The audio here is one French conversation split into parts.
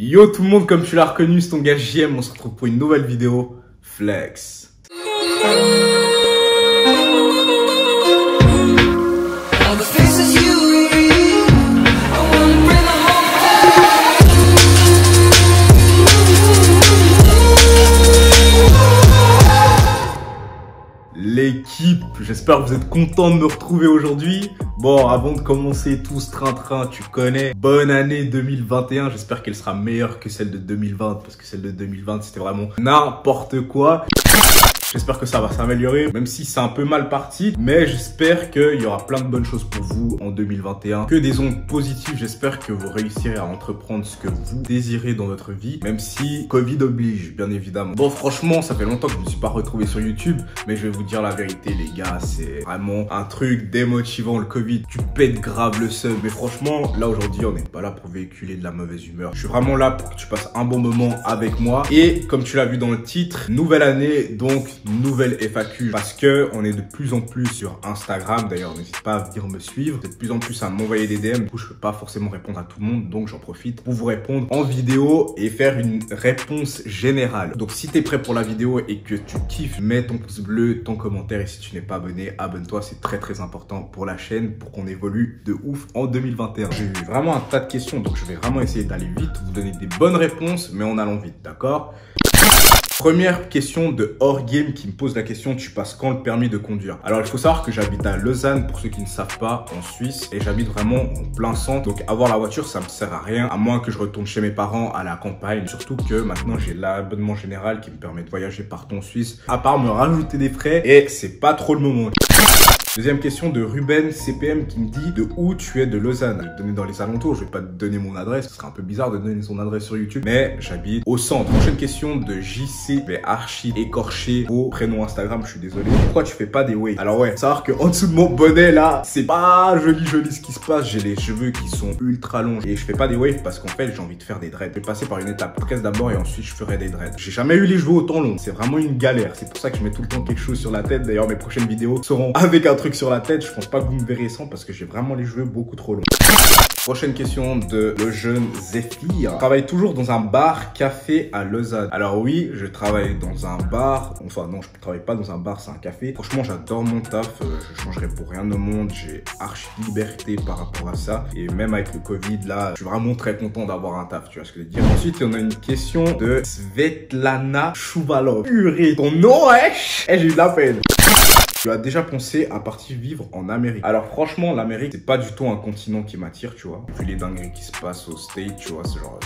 Yo tout le monde, comme tu l'as reconnu, c'est ton gars J.M. On se retrouve pour une nouvelle vidéo Flex. L'équipe, j'espère que vous êtes contents de me retrouver aujourd'hui. Bon, avant de commencer tout ce train-train, tu connais, bonne année 2021. J'espère qu'elle sera meilleure que celle de 2020, parce que celle de 2020, c'était vraiment n'importe quoi. J'espère que ça va s'améliorer, même si c'est un peu mal parti. Mais j'espère qu'il y aura plein de bonnes choses pour vous en 2021. Que des ondes positives, j'espère que vous réussirez à entreprendre ce que vous désirez dans votre vie. Même si Covid oblige, bien évidemment. Bon, franchement, ça fait longtemps que je ne me suis pas retrouvé sur YouTube. Mais je vais vous dire la vérité, les gars. C'est vraiment un truc démotivant, le Covid. Tu pètes grave le seum. Mais franchement, là, aujourd'hui, on n'est pas là pour véhiculer de la mauvaise humeur. Je suis vraiment là pour que tu passes un bon moment avec moi. Et comme tu l'as vu dans le titre, nouvelle année, donc... nouvelle FAQ, parce que on est de plus en plus sur Instagram. D'ailleurs, n'hésite pas à venir me suivre. Vous êtes de plus en plus à m'envoyer des DM. Du coup, je peux pas forcément répondre à tout le monde, donc j'en profite pour vous répondre en vidéo et faire une réponse générale. Donc, si t'es prêt pour la vidéo et que tu kiffes, mets ton pouce bleu, ton commentaire, et si tu n'es pas abonné, abonne-toi. C'est très très important pour la chaîne, pour qu'on évolue de ouf en 2021. J'ai eu vraiment un tas de questions, donc je vais vraiment essayer d'aller vite, vous donner des bonnes réponses, mais en allant vite, d'accord? Première question de hors game qui me pose la question: tu passes quand le permis de conduire? Alors il faut savoir que j'habite à Lausanne, pour ceux qui ne savent pas, en Suisse, et j'habite vraiment en plein centre. Donc avoir la voiture, ça me sert à rien, à moins que je retourne chez mes parents à la campagne. Surtout que maintenant j'ai l'abonnement général qui me permet de voyager partout en Suisse, à part me rajouter des frais, et c'est pas trop le moment. Deuxième question de Ruben CPM qui me dit: de où tu es de Lausanne? Je vais te donner dans les alentours, je vais pas te donner mon adresse, ce serait un peu bizarre de donner son adresse sur YouTube, mais j'habite au centre. Prochaine question de JC, mais archi écorché au prénom Instagram, je suis désolé. Pourquoi tu fais pas des waves? Alors ouais, savoir que en dessous de mon bonnet là, c'est pas joli ce qui se passe, j'ai les cheveux qui sont ultra longs et je fais pas des waves parce qu'en fait j'ai envie de faire des dreads. Je vais passer par une étape presse d'abord et ensuite je ferai des dreads. J'ai jamais eu les cheveux autant longs, c'est vraiment une galère, c'est pour ça que je mets tout le temps quelque chose sur la tête. D'ailleurs mes prochaines vidéos seront avec un truc sur la tête, je pense pas que vous me verrez sans parce que j'ai vraiment les cheveux beaucoup trop longs. Prochaine question de le jeune Zephyr. Je travaille toujours dans un bar café à Lausanne. Alors oui, je travaille dans un bar. Enfin non, je travaille pas dans un bar, c'est un café. Franchement, j'adore mon taf. Je changerai pour rien au monde. J'ai archi liberté par rapport à ça. Et même avec le Covid là, je suis vraiment très content d'avoir un taf. Tu vois ce que je veux dire. Ensuite, on a une question de Svetlana Chouvalov. Purée, ton nom, wesh. Eh, j'ai eu de la peine. Tu as déjà pensé à partir vivre en Amérique? Alors franchement, l'Amérique, c'est pas du tout un continent qui m'attire, tu vois. Vu les dingueries qui se passent au States, tu vois, c'est genre...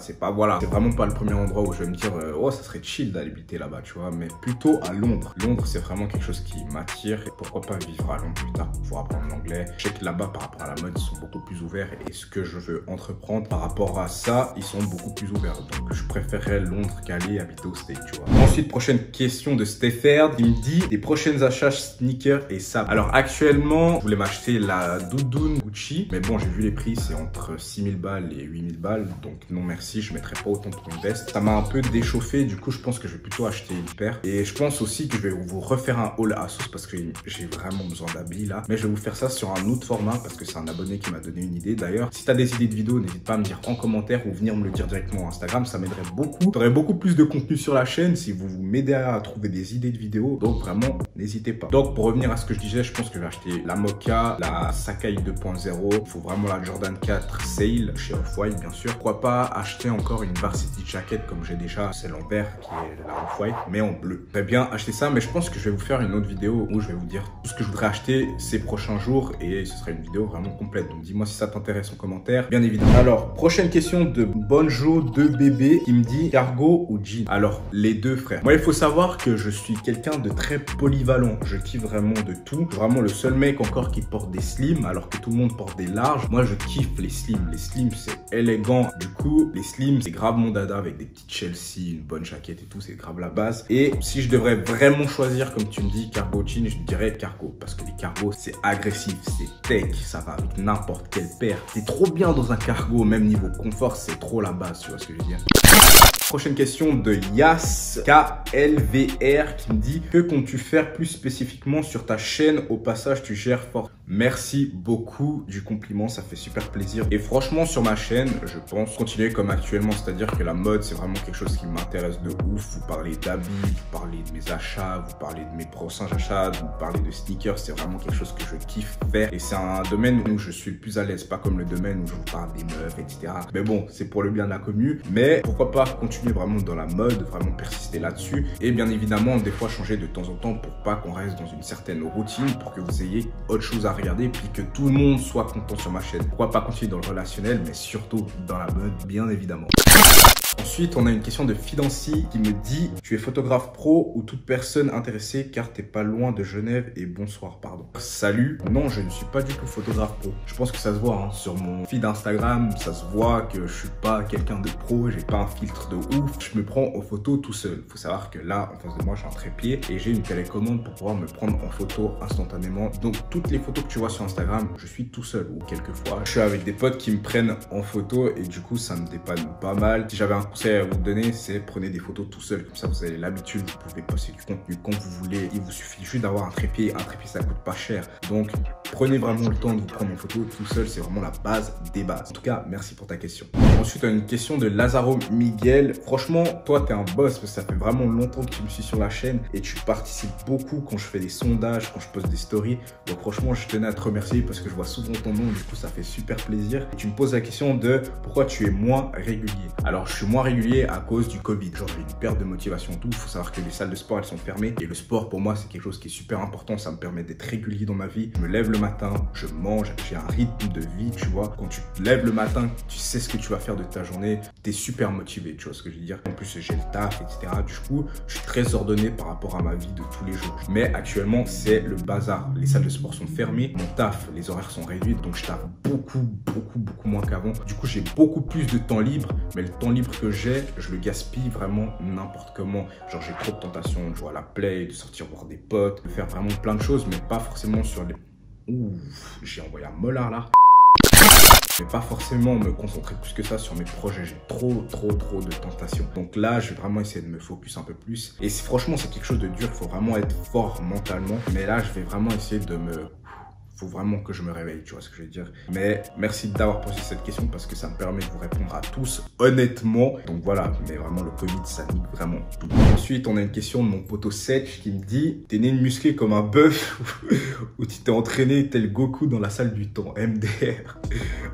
C'est pas voilà, c'est vraiment pas le premier endroit où je vais me dire oh ça serait chill d'aller habiter là-bas, tu vois, mais plutôt à Londres. Londres, c'est vraiment quelque chose qui m'attire, et pourquoi pas vivre à Londres plus tard pour pouvoir apprendre l'anglais. Je sais que là-bas par rapport à la mode, ils sont beaucoup plus ouverts, et ce que je veux entreprendre par rapport à ça, ils sont beaucoup plus ouverts, donc je préférerais Londres qu'aller habiter au States, tu vois. Ensuite, prochaine question de Stefferd, il me dit les prochaines achats sneakers et sables. Alors actuellement, je voulais m'acheter la doudoune Gucci, mais bon, j'ai vu les prix, c'est entre 6000 balles et 8000 balles, donc non merci, je mettrai pas autant pour une veste. Ça m'a un peu déchauffé, du coup je pense que je vais plutôt acheter une paire. Et je pense aussi que je vais vous refaire un haul Asos parce que j'ai vraiment besoin d'habits là. Mais je vais vous faire ça sur un autre format parce que c'est un abonné qui m'a donné une idée. D'ailleurs, si t'as des idées de vidéos, n'hésite pas à me dire en commentaire ou venir me le dire directement à Instagram, ça m'aiderait beaucoup. J'aurai beaucoup plus de contenu sur la chaîne si vous m'aidez à trouver des idées de vidéos, donc vraiment n'hésitez pas. Donc pour revenir à ce que je disais, je pense que je vais acheter la Mocha, la Sakai 2.0, il faut vraiment la Jordan 4 Sale chez Off-White bien sûr. Pourquoi pas acheter encore une varsity jacket comme j'ai déjà celle en vert qui est la Off-White mais en bleu. Très bien acheter ça, mais je pense que je vais vous faire une autre vidéo où je vais vous dire tout ce que je voudrais acheter ces prochains jours et ce serait une vidéo vraiment complète. Donc dis-moi si ça t'intéresse en commentaire, bien évidemment. Alors prochaine question de Bonjo 2BB qui me dit cargo ou jean? Alors les deux frères. Moi il faut savoir que je suis quelqu'un de très polyvalent. Je kiffe vraiment de tout. Vraiment le seul mec encore qui porte des slims alors que tout le monde porte des larges. Moi je kiffe les slims. Les slims c'est élégant. Du coup, les slims, c'est grave mon dada avec des petites Chelsea, une bonne jaquette et tout, c'est grave la base. Et si je devrais vraiment choisir, comme tu me dis, cargo jean, je dirais cargo. Parce que les cargos, c'est agressif, c'est tech, ça va avec n'importe quelle paire. T'es trop bien dans un cargo, même niveau confort, c'est trop la base, tu vois ce que je veux dire. Prochaine question de Yas KLVR qui me dit: que comptes-tu faire plus spécifiquement sur ta chaîne? Au passage, tu gères fort. Merci beaucoup du compliment, ça fait super plaisir. Et franchement, sur ma chaîne, je pense continuer comme actuellement, c'est-à-dire que la mode, c'est vraiment quelque chose qui m'intéresse de ouf. Vous parlez d'habits, vous parlez de mes achats, vous parlez de mes prochains achats, vous parlez de sneakers, c'est vraiment quelque chose que je kiffe faire. Et c'est un domaine où je suis le plus à l'aise, pas comme le domaine où je vous parle des meufs, etc. Mais bon, c'est pour le bien de la commu. Mais pourquoi pas continuer vraiment dans la mode, vraiment persister là-dessus. Et bien évidemment, des fois changer de temps en temps pour pas qu'on reste dans une certaine routine, pour que vous ayez autre chose à regarder, puis que tout le monde soit content sur ma chaîne. Pourquoi pas continuer dans le relationnel, mais surtout dans la mode, bien évidemment. Ensuite, on a une question de Fidancy qui me dit: tu es photographe pro ou toute personne intéressée car t'es pas loin de Genève? Et bonsoir, pardon. Salut, non, je ne suis pas du tout photographe pro. Je pense que ça se voit, hein, sur mon feed Instagram, ça se voit que je suis pas quelqu'un de pro, j'ai pas un filtre de ouf. Je me prends en photo tout seul. Faut savoir que là, en face de moi, j'ai un trépied et j'ai une télécommande pour pouvoir me prendre en photo instantanément. Donc, toutes les photos que tu vois sur Instagram, je suis tout seul, ou quelquefois je suis avec des potes qui me prennent en photo et du coup, ça me dépanne pas mal. Si j'avais un conseil à vous donner, c'est prenez des photos tout seul, comme ça vous avez l'habitude, vous pouvez poster du contenu quand vous voulez, il vous suffit juste d'avoir un trépied. Un trépied, ça coûte pas cher, donc prenez vraiment le temps de vous prendre en photo tout seul, c'est vraiment la base des bases. En tout cas, merci pour ta question. Ensuite, on a une question de Lazaro Miguel. Franchement, toi t'es un boss parce que ça fait vraiment longtemps que tu me suis sur la chaîne et tu participes beaucoup quand je fais des sondages, quand je poste des stories, donc franchement je tenais à te remercier parce que je vois souvent ton nom, du coup ça fait super plaisir. Et tu me poses la question de pourquoi tu es moins régulier. Alors je suis moins régulier à cause du Covid. Genre j'ai une perte de motivation, tout. Faut savoir que les salles de sport, elles sont fermées et le sport pour moi c'est quelque chose qui est super important. Ça me permet d'être régulier dans ma vie. Je me lève le matin, je mange, j'ai un rythme de vie, tu vois. Quand tu te lèves le matin, tu sais ce que tu vas faire de ta journée, t'es super motivé, tu vois ce que je veux dire. En plus j'ai le taf, etc. Du coup je suis très ordonné par rapport à ma vie de tous les jours. Mais actuellement c'est le bazar. Les salles de sport sont fermées, mon taf, les horaires sont réduits, donc je taffe beaucoup moins qu'avant. Du coup j'ai beaucoup plus de temps libre, mais le temps libre que j'ai, je le gaspille vraiment n'importe comment. Genre j'ai trop de tentations de jouer à la play, de sortir voir des potes, de faire vraiment plein de choses, mais pas forcément sur les... Ouf, j'ai envoyé un molar là. Mais pas forcément me concentrer plus que ça sur mes projets. J'ai trop de tentations. Donc là, je vais vraiment essayer de me focus un peu plus. Et franchement, c'est quelque chose de dur. Il faut vraiment être fort mentalement. Mais là, je vais vraiment essayer de me... Faut vraiment que je me réveille, tu vois ce que je veux dire. Mais merci d'avoir posé cette question parce que ça me permet de vous répondre à tous honnêtement. Donc voilà, mais vraiment le Covid, ça nique vraiment tout. Ensuite, on a une question de mon poteau Setch qui me dit: t'es né musclé comme un bœuf ou tu t'es entraîné tel Goku dans la salle du temps, MDR.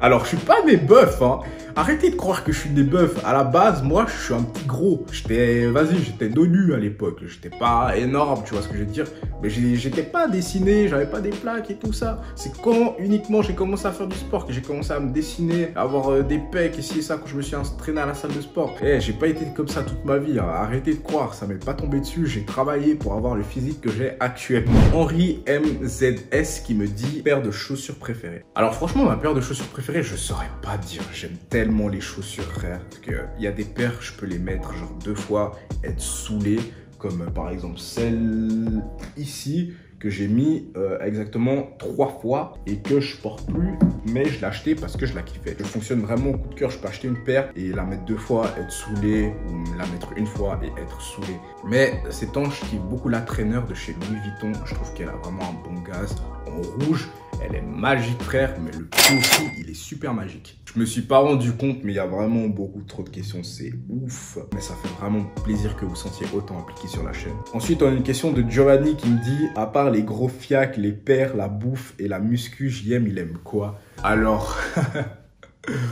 Alors, je suis pas né bœuf, hein. Arrêtez de croire que je suis né bœuf. À la base, moi, je suis un petit gros. J'étais, vas-y, j'étais nonu à l'époque. J'étais pas énorme, tu vois ce que je veux dire. Mais j'étais pas dessiné, j'avais pas des plaques et tout ça. C'est quand uniquement j'ai commencé à faire du sport que j'ai commencé à me dessiner, à avoir des pecs, essayer ça quand je me suis entraîné à la salle de sport. Eh, j'ai pas été comme ça toute ma vie, hein. Arrêtez de croire, ça m'est pas tombé dessus. J'ai travaillé pour avoir le physique que j'ai actuellement. Henri MZS qui me dit: paire de chaussures préférées. Alors franchement, ma paire de chaussures préférée, je saurais pas dire. J'aime tellement les chaussures, frère, que il y a des paires, je peux les mettre genre 2 fois, être saoulé, comme par exemple celle ici, que j'ai mis exactement 3 fois et que je porte plus, mais je l'ai acheté parce que je la kiffais. Je fonctionne vraiment au coup de cœur, je peux acheter une paire et la mettre 2 fois, être saoulé, ou la mettre 1 fois et être saoulé. Mais cette ange qui est beaucoup la traîneur de chez Louis Vuitton, je trouve qu'elle a vraiment un bon gaz en rouge. Elle est magique, frère, mais le profil, il est super magique. Je me suis pas rendu compte, mais il y a vraiment beaucoup trop de questions, c'est ouf. Mais ça fait vraiment plaisir que vous sentiez autant impliqué sur la chaîne. Ensuite, on a une question de Giovanni qui me dit: à part les gros fiacs, les paires, la bouffe et la muscu, J.M., il aime quoi? Alors...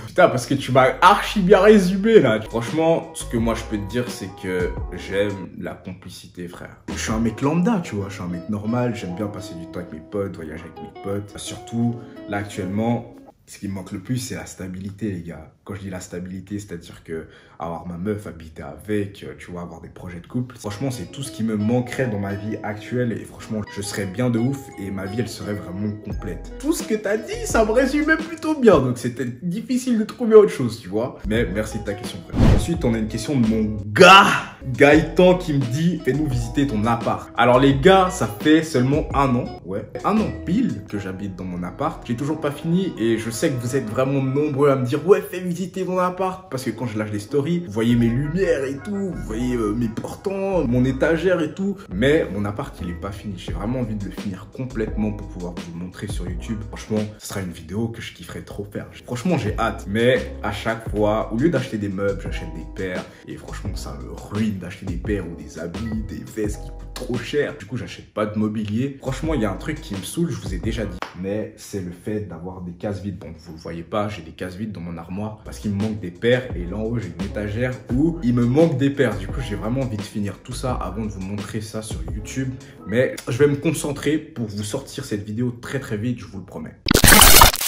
Putain, parce que tu m'as archi bien résumé là. Franchement, ce que moi je peux te dire, c'est que j'aime la complicité, frère. Je suis un mec lambda, tu vois, je suis un mec normal. J'aime bien passer du temps avec mes potes, voyager avec mes potes. Surtout, là actuellement, ce qui me manque le plus, c'est la stabilité, les gars. Quand je dis la stabilité, c'est-à-dire que avoir ma meuf, habiter avec, tu vois, avoir des projets de couple. Franchement, c'est tout ce qui me manquerait dans ma vie actuelle. Et franchement, je serais bien de ouf et ma vie, elle serait vraiment complète. Tout ce que t'as dit, ça me résumait plutôt bien. Donc, c'était difficile de trouver autre chose, tu vois. Mais merci de ta question, frère. ensuite, on a une question de mon gars, Gaëtan, qui me dit « Fais-nous visiter ton appart ». Alors les gars, ça fait seulement un an pile que j'habite dans mon appart. J'ai toujours pas fini et je sais que vous êtes vraiment nombreux à me dire « Ouais, fais visiter mon appart ». Parce que quand je lâche des stories, vous voyez mes lumières et tout, vous voyez mes portants, mon étagère et tout. Mais mon appart, il est pas fini. J'ai vraiment envie de le finir complètement pour pouvoir vous le montrer sur YouTube. Franchement, ce sera une vidéo que je kifferais trop faire. Franchement, j'ai hâte. Mais à chaque fois, au lieu d'acheter des meubles, j'achète des paires. Et franchement, ça me ruine d'acheter des paires ou des habits, des vestes qui coûtent trop cher. Du coup, j'achète pas de mobilier. Franchement, il y a un truc qui me saoule, je vous ai déjà dit. Mais c'est le fait d'avoir des cases vides. Bon, vous le voyez pas, j'ai des cases vides dans mon armoire parce qu'il me manque des paires. Et là en haut, j'ai une étagère où il me manque des paires. Du coup, j'ai vraiment envie de finir tout ça avant de vous montrer ça sur YouTube. Mais je vais me concentrer pour vous sortir cette vidéo très très vite, je vous le promets.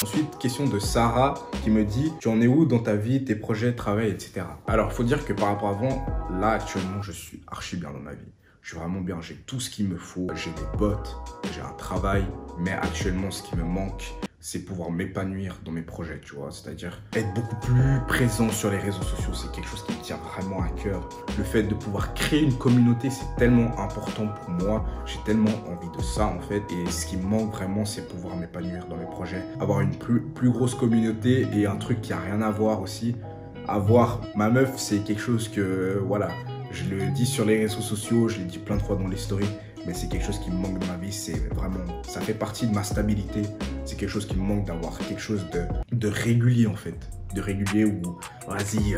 Ensuite, question de Sarah qui me dit « Tu en es où dans ta vie, tes projets, travail, etc. » Alors, faut dire que par rapport à avant, là actuellement, je suis archi bien dans ma vie. Je suis vraiment bien, j'ai tout ce qu'il me faut, j'ai des potes, j'ai un travail, mais actuellement, ce qui me manque, c'est pouvoir m'épanouir dans mes projets, tu vois. C'est-à-dire être beaucoup plus présent sur les réseaux sociaux, c'est quelque chose qui me tient vraiment à cœur. Le fait de pouvoir créer une communauté, c'est tellement important pour moi. J'ai tellement envie de ça, en fait. Et ce qui me manque vraiment, c'est pouvoir m'épanouir dans mes projets. Avoir une plus grosse communauté et un truc qui a rien à voir aussi. Avoir ma meuf, c'est quelque chose que, voilà, je le dis sur les réseaux sociaux, je l'ai dit plein de fois dans les stories. Mais c'est quelque chose qui me manque de ma vie, c'est vraiment, ça fait partie de ma stabilité. C'est quelque chose qui me manque d'avoir quelque chose de régulier en fait. De régulier où, vas-y,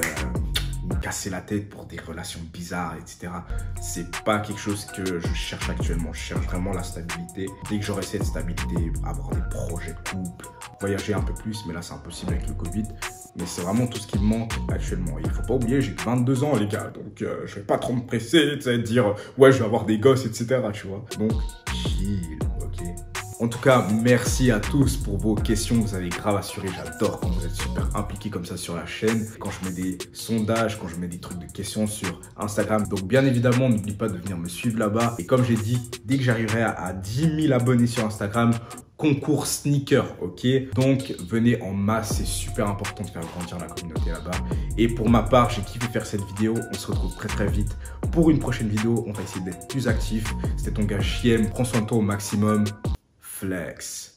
me casser la tête pour des relations bizarres, etc. C'est pas quelque chose que je cherche actuellement. Je cherche vraiment la stabilité. Dès que j'aurai cette stabilité, avoir des projets de couple, voyager un peu plus, mais là c'est impossible avec le Covid. Mais c'est vraiment tout ce qui me manque actuellement. Et il faut pas oublier, j'ai 22 ans les gars, donc je vais pas trop me presser, tu sais, dire ouais je vais avoir des gosses, etc. tu vois. Donc chill, ok. En tout cas, merci à tous pour vos questions, vous avez grave assuré, j'adore quand vous êtes super impliqués comme ça sur la chaîne, quand je mets des sondages, quand je mets des trucs de questions sur Instagram. Donc bien évidemment, n'oublie pas de venir me suivre là-bas. Et comme j'ai dit, dès que j'arriverai à 10 000 abonnés sur Instagram, concours sneaker, ok? Donc, venez en masse, c'est super important de faire grandir la communauté là-bas. Et pour ma part, j'ai kiffé faire cette vidéo. On se retrouve très très vite pour une prochaine vidéo. On va essayer d'être plus actif. C'était ton gars Chiem. Prends soin de toi au maximum. Flex.